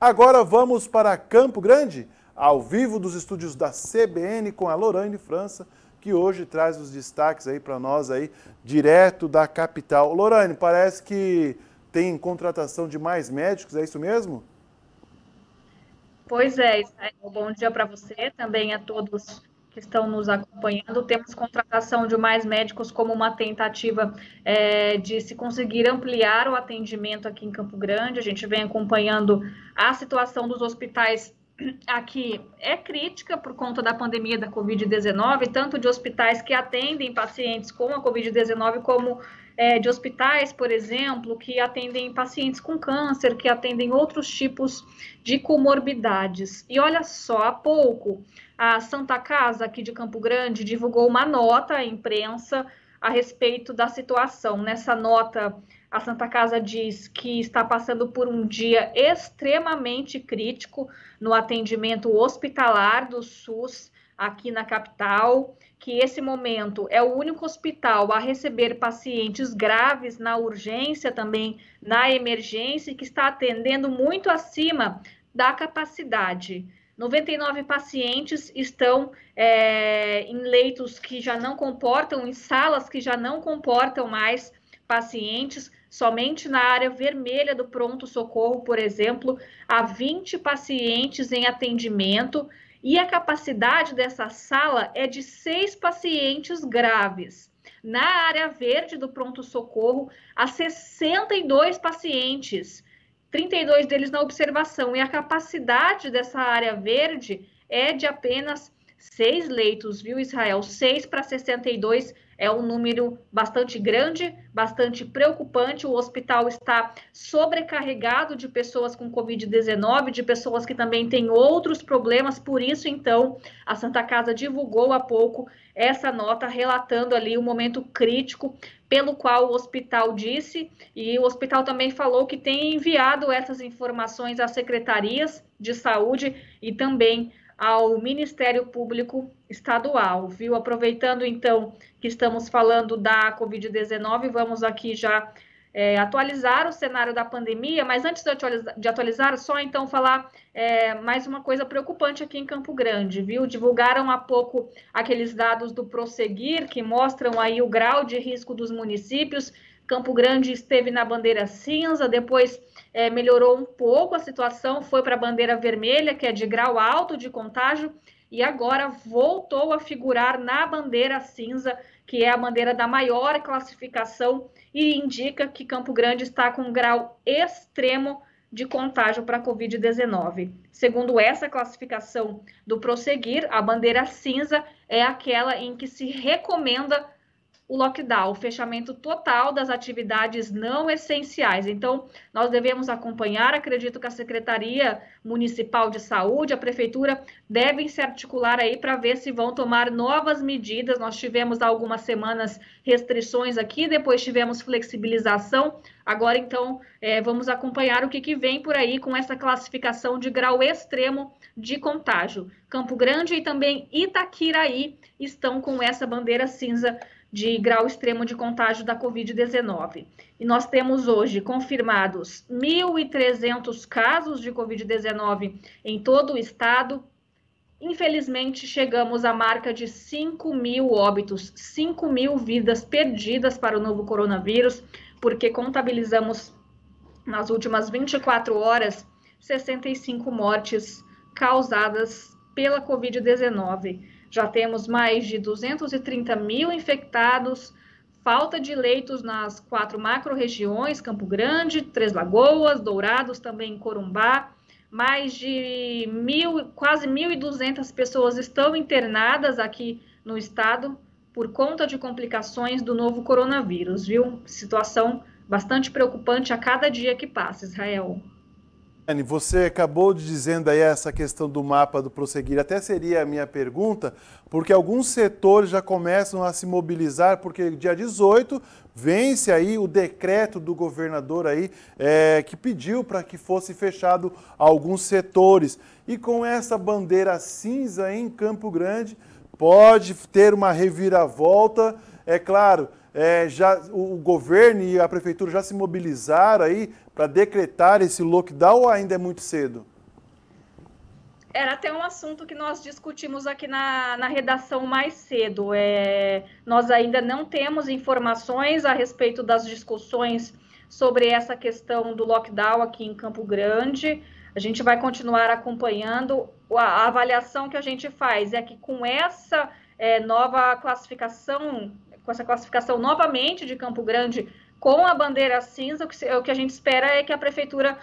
Agora vamos para Campo Grande, ao vivo dos estúdios da CBN com a Lorane França, que hoje traz os destaques aí para nós aí, direto da capital. Lorane, parece que tem contratação de mais médicos, é isso mesmo? Pois é, Israel. Bom dia para você, também a todos que estão nos acompanhando. Temos contratação de mais médicos como uma tentativa de se conseguir ampliar o atendimento aqui em Campo Grande. A gente vem acompanhando a situação dos hospitais aqui, é crítica por conta da pandemia da Covid-19, tanto de hospitais que atendem pacientes com a Covid-19, como de hospitais, por exemplo, que atendem pacientes com câncer, que atendem outros tipos de comorbidades. E olha só, há pouco, a Santa Casa aqui de Campo Grande divulgou uma nota à imprensa a respeito da situação. Nessa nota, a Santa Casa diz que está passando por um dia extremamente crítico no atendimento hospitalar do SUS aqui na capital, que esse momento é o único hospital a receber pacientes graves na urgência, também na emergência, e que está atendendo muito acima da capacidade. 99 pacientes estão em leitos que já não comportam, em salas que já não comportam mais pacientes. Somente na área vermelha do pronto-socorro, por exemplo, há 20 pacientes em atendimento e a capacidade dessa sala é de 6 pacientes graves. Na área verde do pronto-socorro, há 62 pacientes, 32 deles na observação, e a capacidade dessa área verde é de apenas 6 leitos, viu, Israel? 6 para 62 é um número bastante grande, bastante preocupante. O hospital está sobrecarregado de pessoas com Covid-19, de pessoas que também têm outros problemas. Por isso, então, a Santa Casa divulgou há pouco essa nota relatando ali o momento crítico pelo qual o hospital disse, e o hospital também falou que tem enviado essas informações às secretarias de saúde e também ao Ministério Público Estadual, viu? Aproveitando, então, que estamos falando da Covid-19, vamos aqui já atualizar o cenário da pandemia, mas antes de atualizar, só então falar mais uma coisa preocupante aqui em Campo Grande, viu? Divulgaram há pouco aqueles dados do Proseguir, que mostram aí o grau de risco dos municípios. Campo Grande esteve na bandeira cinza, depois melhorou um pouco a situação, foi para a bandeira vermelha, que é de grau alto de contágio, e agora voltou a figurar na bandeira cinza, que é a bandeira da maior classificação, e indica que Campo Grande está com grau extremo de contágio para a Covid-19. Segundo essa classificação do Proseguir, a bandeira cinza é aquela em que se recomenda o lockdown, o fechamento total das atividades não essenciais. Então, nós devemos acompanhar, acredito que a Secretaria Municipal de Saúde, a Prefeitura, devem se articular aí para ver se vão tomar novas medidas. Nós tivemos há algumas semanas restrições aqui, depois tivemos flexibilização. Agora, então, vamos acompanhar o que vem por aí com essa classificação de grau extremo de contágio. Campo Grande e também Itaquiraí estão com essa bandeira cinza de grau extremo de contágio da Covid-19. E nós temos hoje confirmados 1.300 casos de Covid-19 em todo o estado. Infelizmente, chegamos à marca de 5.000 óbitos, 5.000 vidas perdidas para o novo coronavírus, porque contabilizamos nas últimas 24 horas 65 mortes causadas pela Covid-19. Já temos mais de 230 mil infectados, falta de leitos nas 4 macro-regiões, Campo Grande, Três Lagoas, Dourados, também Corumbá. Mais de quase 1.200 pessoas estão internadas aqui no estado por conta de complicações do novo coronavírus, viu? Situação bastante preocupante a cada dia que passa, Israel. Você acabou de dizendo aí essa questão do mapa do Proseguir, até seria a minha pergunta, porque alguns setores já começam a se mobilizar, porque dia 18 vence aí o decreto do governador aí, que pediu para que fosse fechado alguns setores. E com essa bandeira cinza em Campo Grande, pode ter uma reviravolta, é claro. o governo e a prefeitura já se mobilizaram aí para decretar esse lockdown ou ainda é muito cedo? Era até um assunto que nós discutimos aqui na redação mais cedo. Nós ainda não temos informações a respeito das discussões sobre essa questão do lockdown aqui em Campo Grande. A gente vai continuar acompanhando. A avaliação que a gente faz é que com essa nova classificação, novamente de Campo Grande com a bandeira cinza, o que a gente espera é que a prefeitura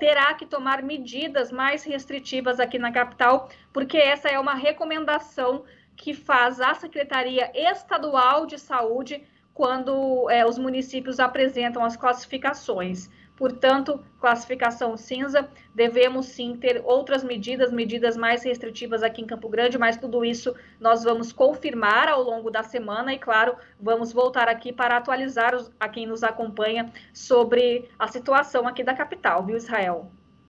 terá que tomar medidas mais restritivas aqui na capital, porque essa é uma recomendação que faz a Secretaria Estadual de Saúde quando os municípios apresentam as classificações. Portanto, classificação cinza, devemos sim ter outras medidas mais restritivas aqui em Campo Grande, mas tudo isso nós vamos confirmar ao longo da semana e, claro, vamos voltar aqui para atualizar a quem nos acompanha sobre a situação aqui da capital, viu, Israel?